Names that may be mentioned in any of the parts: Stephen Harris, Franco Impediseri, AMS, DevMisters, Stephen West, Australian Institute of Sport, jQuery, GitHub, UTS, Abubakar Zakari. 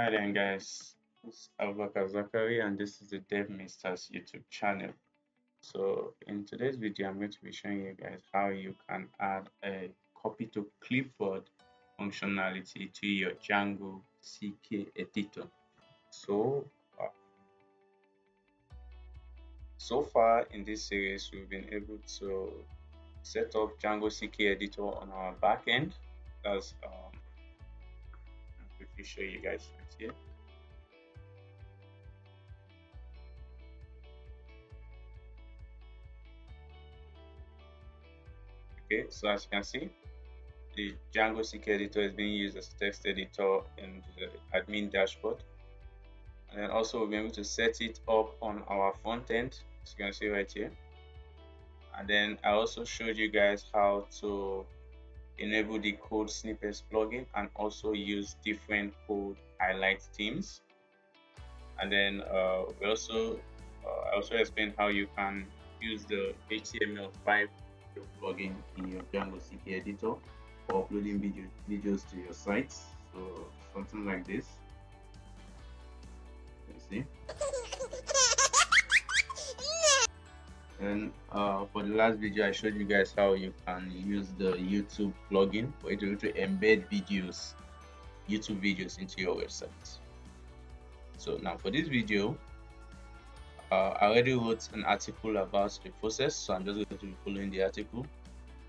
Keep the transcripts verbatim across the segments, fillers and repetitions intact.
Hi then guys, it's Abubakar Zakari and this is the DevMisters YouTube channel. So in today's video I'm going to be showing you guys how you can add a copy to clipboard functionality to your Django C K Editor. So, uh, so far in this series we've been able to set up Django C K Editor on our backend. That's um, quickly show you guys right here. Okay, so as you can see, the Django C K Editor is being used as a text editor in the admin dashboard, and then also we'll be able to set it up on our front end, as you can see right here. And then I also showed you guys how to enable the code snippets plugin and also use different code highlight themes. And then uh, we also uh, I also explained how you can use the H T M L five plugin in your Django C K Editor for uploading video, videos to your site. So something like this. Let's see. And uh, for the last video, I showed you guys how you can use the YouTube plugin for it to embed videos, YouTube videos into your website. So now for this video, uh, I already wrote an article about the process, so I'm just going to be following the article.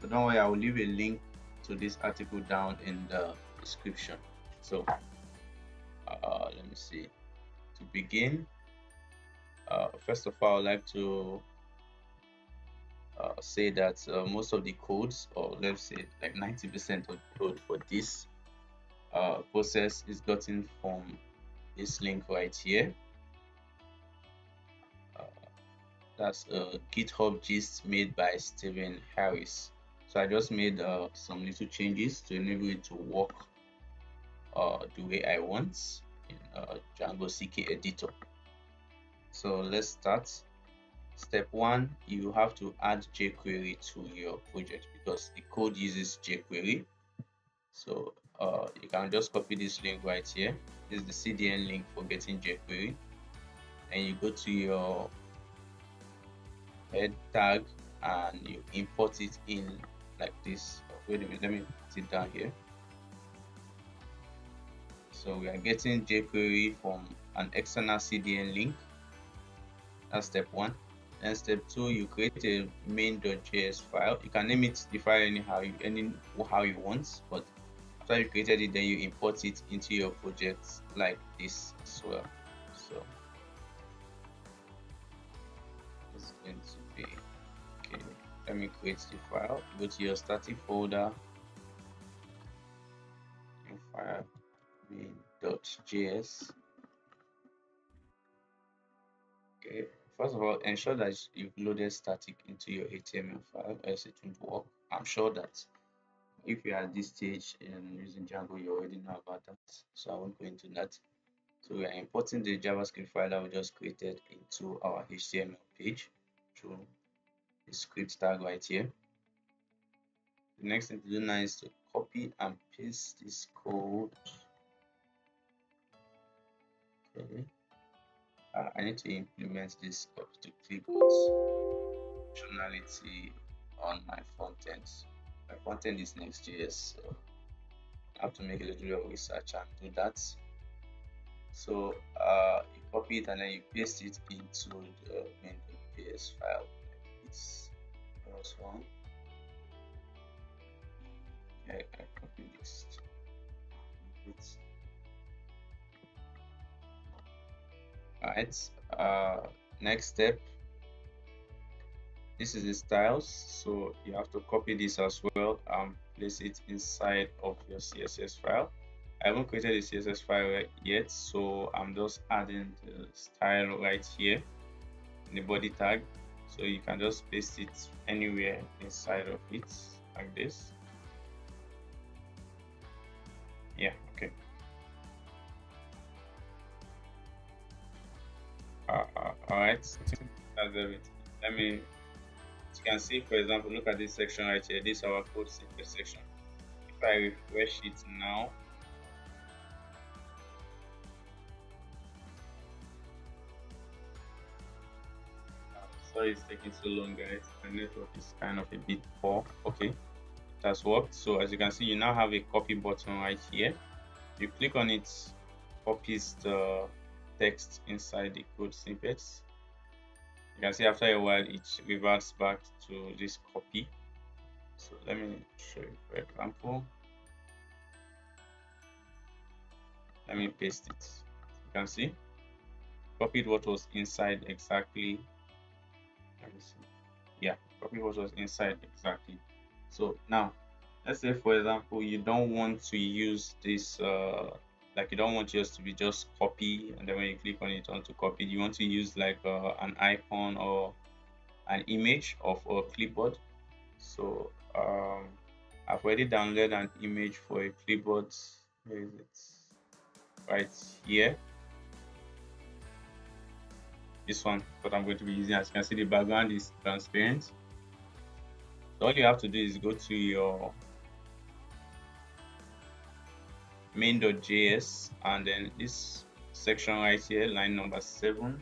But don't worry, I will leave a link to this article down in the description. So uh, let me see. To begin, uh, first of all, I'd like to Uh, say that uh, most of the codes, or let's say like ninety percent of the code for this uh, process is gotten from this link right here. Uh, that's a GitHub gist made by Stephen Harris. So I just made uh, some little changes to enable it to work uh, the way I want in uh, Django C K Editor. So let's start. Step one, you have to add jQuery to your project because the code uses jQuery. So uh, you can just copy this link right here. This is the C D N link for getting jQuery. And you go to your head tag and you import it in like this. Wait a minute, let me put it down here. So we are getting jQuery from an external C D N link. That's step one. And step two, you create a main.js file. You can name it the file anyhow you any how you want, but after you created it, then you import it into your project like this as well. So it's going to be okay. Let me create the file. Go to your static folder, new file main.js. Okay. First of all, ensure that you've loaded static into your H T M L file, else it won't work. I'm sure that if you are at this stage in using Django, you already know about that, so I won't go into that. So we are importing the JavaScript file that we just created into our H T M L page through the script tag right here. The next thing to do now is to copy and paste this code. Okay. Uh, I need to implement this copy to clipboard functionality on my front end. My front end is next dot J S, so I have to make a little bit of research and do that. So uh, you copy it and then you paste it into the main.js file. It's this one. Okay, I copy this. It's Alright, uh, next step, this is the styles, so you have to copy this as well and place it inside of your C S S file. I haven't created a C S S file yet, so I'm just adding the style right here in the body tag, so you can just paste it anywhere inside of it like this. Yeah, okay. Uh, Alright, that's everything. Let me, as you can see, for example, look at this section right here. This is our code snippet section. If I refresh it now, Sorry it's taking so long, guys. The network is kind of a bit poor. Okay, it has worked. So as you can see, you now have a copy button right here. You click on it, copies the text inside the code snippets. You can see after a while it reverts back to this copy. So let me show you, for example. Let me paste it. You can see copied what was inside exactly. Let me see. Yeah, copied what was inside exactly. So now let's say, for example, you don't want to use this uh like you don't want yours to be just copy, and then when you click on it onto copy, you want to use like uh, an icon or an image of a clipboard. So um I've already downloaded an image for a clipboard. Where is it? Right here, this one, what I'm going to be using. As you can see, the background is transparent. So all you have to do is go to your main.js, and then this section right here, line number seven,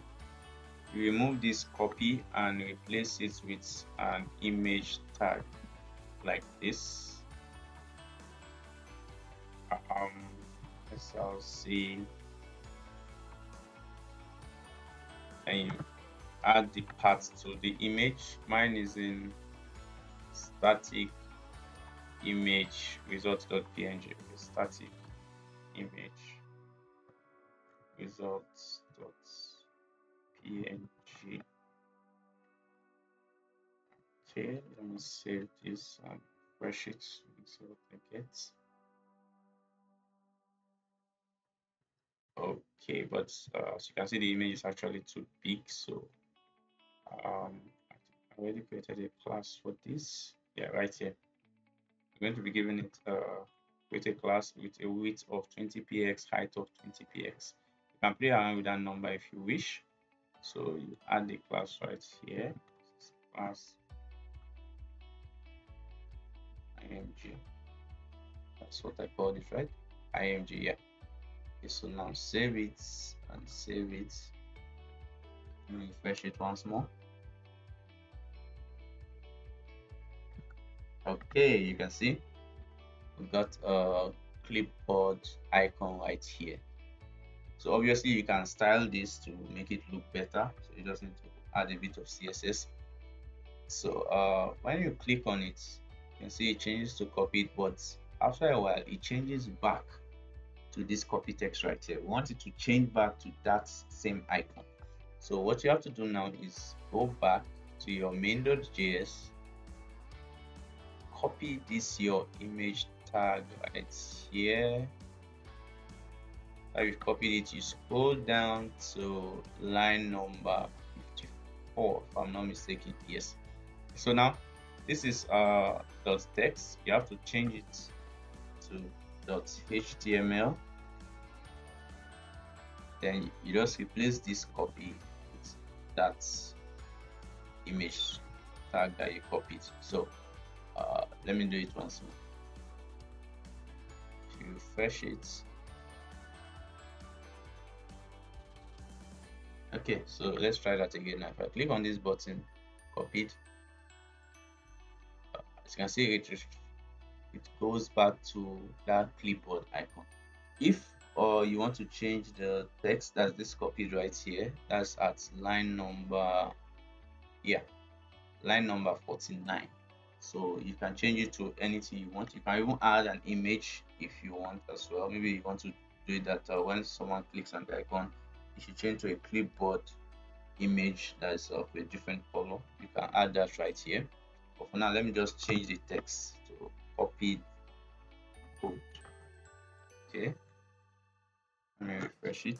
you remove this copy and replace it with an image tag like this. Um let's I'll see, and you add the path to the image. Mine is in static image result.png, static image results.png. Okay, let me save this and refresh it. So I get okay, but uh, as you can see, the image is actually too big. So um, I already created a class for this. Yeah, right here. I'm going to be giving it uh, with a class with a width of twenty pixels, height of twenty pixels. You can play around with that number if you wish. So you add the class right here, class img. That's what I called it, right? img, yeah. Okay, so now save it and save it. Let me refresh it once more. Okay, you can see we got a clipboard icon right here. So obviously you can style this to make it look better, so you just need to add a bit of C S S. So uh when you click on it, you can see it changes to copied, but after a while it changes back to this copy text right here. We want it to change back to that same icon. So what you have to do now is go back to your main.js, copy this your image tag right here. I will copy it. You scroll down to line number fifty-four, if I'm not mistaken. Yes. So now this is uh dot text. You have to change it to dot H T M L. Then you just replace this copy with that image tag that you copied. So uh, let me do it once more. Refresh it. Okay, so let's try that again. Now if I click on this button, copy it, uh, as you can see, it it goes back to that clipboard icon. If or uh, you want to change the text that's this copied right here, that's at line number, yeah, line number forty-nine. So you can change it to anything you want. You can even add an image if you want as well. Maybe you want to do that uh, when someone clicks on the icon, you should change to a clipboard image that's of a different color. You can add that right here. But for now, let me just change the text to copied code. Okay, let me refresh it.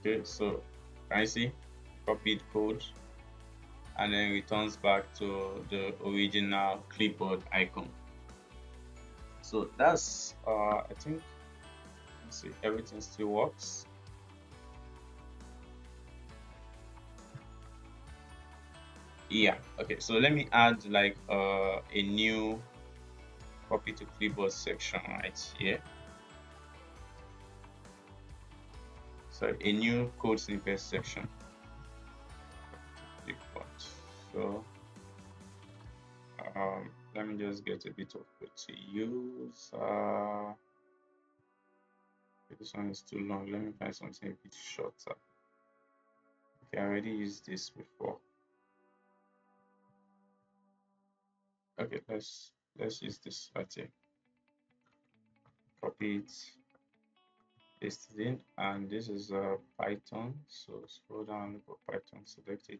Okay, so can you see copied code, and then returns back to the original clipboard icon. So that's uh I think, let's see, everything still works. Yeah, okay, so let me add like uh, a new copy to clipboard section right here. sorry, a new code snippet section. So um, let me just get a bit of what to use. Uh, this one is too long. Let me find something a bit shorter. Okay, I already used this before. Okay, let's let's use this right here. Copy it, paste it in, and this is a uh, Python. So scroll down, look for Python, select it.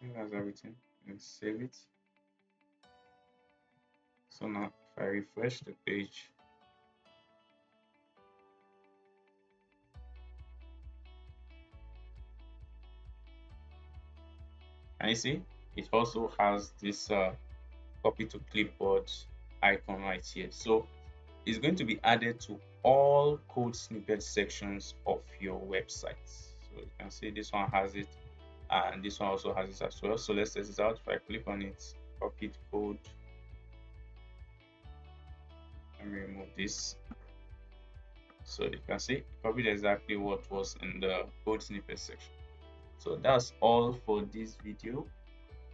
I think that's everything, and save it. So now if I refresh the page, and you see it also has this uh, copy to clipboard icon right here. So it's going to be added to all code snippet sections of your website. So you can see this one has it, and this one also has it as well. So let's test this out. If I click on it, copy the code, and remove this. So you can see copied exactly what was in the code snippet section. So that's all for this video.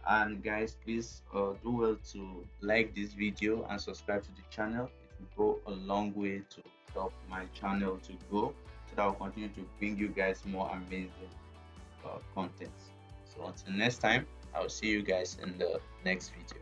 And guys, please uh, do well to like this video and subscribe to the channel. It will go a long way to help my channel to grow, so that I'll continue to bring you guys more amazing uh, content. So until next time, I'll see you guys in the next video.